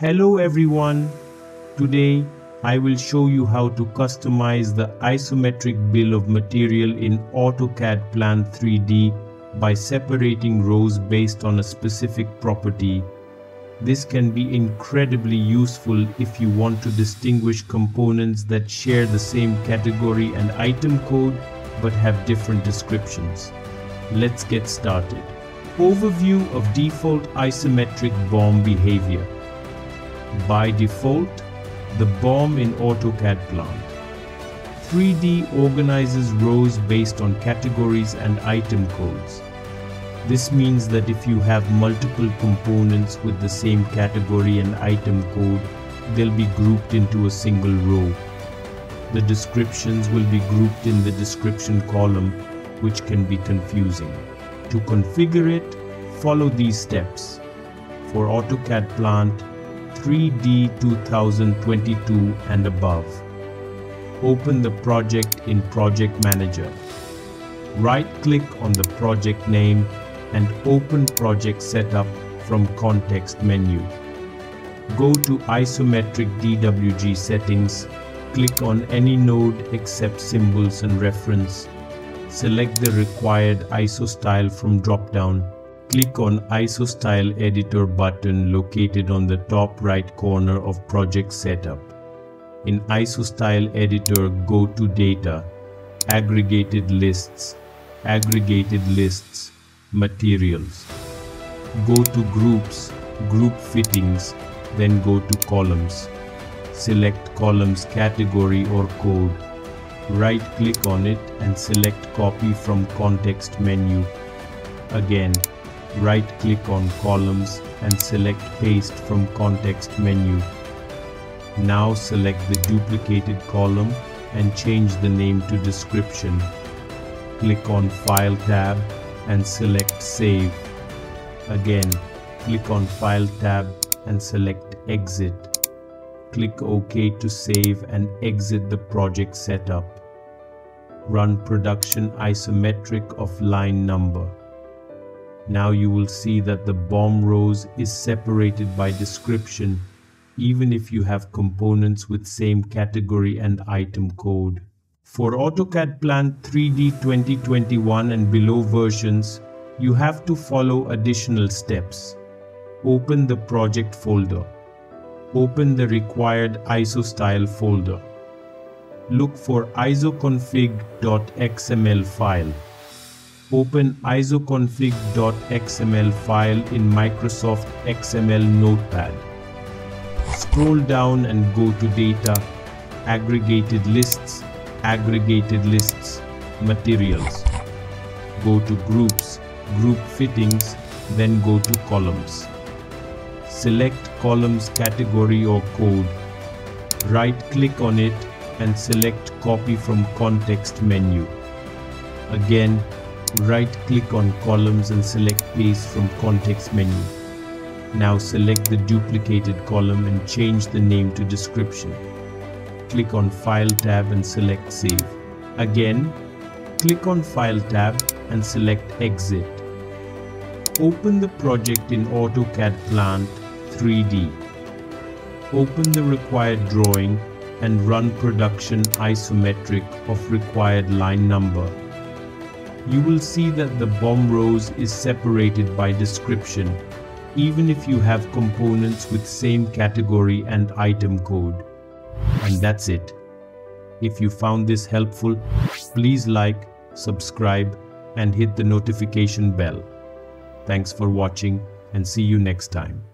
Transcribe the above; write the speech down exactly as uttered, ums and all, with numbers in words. Hello everyone, today I will show you how to customize the isometric bill of material in AutoCAD Plan three D by separating rows based on a specific property. This can be incredibly useful if you want to distinguish components that share the same category and item code but have different descriptions. Let's get started. Overview of default isometric B O M behavior. By default, the B O M in AutoCAD Plan three D organizes rows based on categories and item codes. This means that if you have multiple components with the same category and item code, they'll be grouped into a single row. The descriptions will be grouped in the description column, which can be confusing. To configure it, follow these steps. For AutoCAD Plan three D two thousand twenty-two and above, open the project in Project Manager. Right-click on the project name and open Project Setup from context menu. Go to Isometric D W G Settings, click on any node except symbols and reference. Select the required I S O style from drop-down. Click on I S O Style Editor button located on the top right corner of Project Setup. In I S O Style Editor, go to Data, Aggregated Lists, Aggregated Lists, Materials. Go to Groups, Group Fittings, then go to Columns. Select Columns category or code. Right-click on it and select Copy from context menu. Again, right-click on Columns and select Paste from context menu. Now select the duplicated column and change the name to Description. Click on File tab and select Save. Again, click on File tab and select Exit. Click OK to save and exit the project setup. Run production isometric of line number. Now you will see that the B O M rows is separated by description, even if you have components with same category and item code. For AutoCAD Plan three D twenty twenty-one and below versions, you have to follow additional steps. Open the project folder. Open the required I S O style folder. Look for isoconfig dot X M L file. Open isoconfig dot X M L file in Microsoft X M L Notepad. Scroll down and go to Data, Aggregated Lists, Aggregated Lists, Materials. Go to Groups, Group Fittings, then go to Columns. Select Columns category or code. Right-click on it and select Copy from context menu. Again, right-click on Columns and select Paste from context menu. Now select the duplicated column and change the name to Description. Click on File tab and select Save. Again, click on File tab and select Exit. Open the project in AutoCAD Plant three D. Open the required drawing and run production isometric of required line number. You will see that the B O M rows is separated by description, even if you have components with same category and item code. And that's it. If you found this helpful, please like, subscribe, and hit the notification bell. Thanks for watching and see you next time.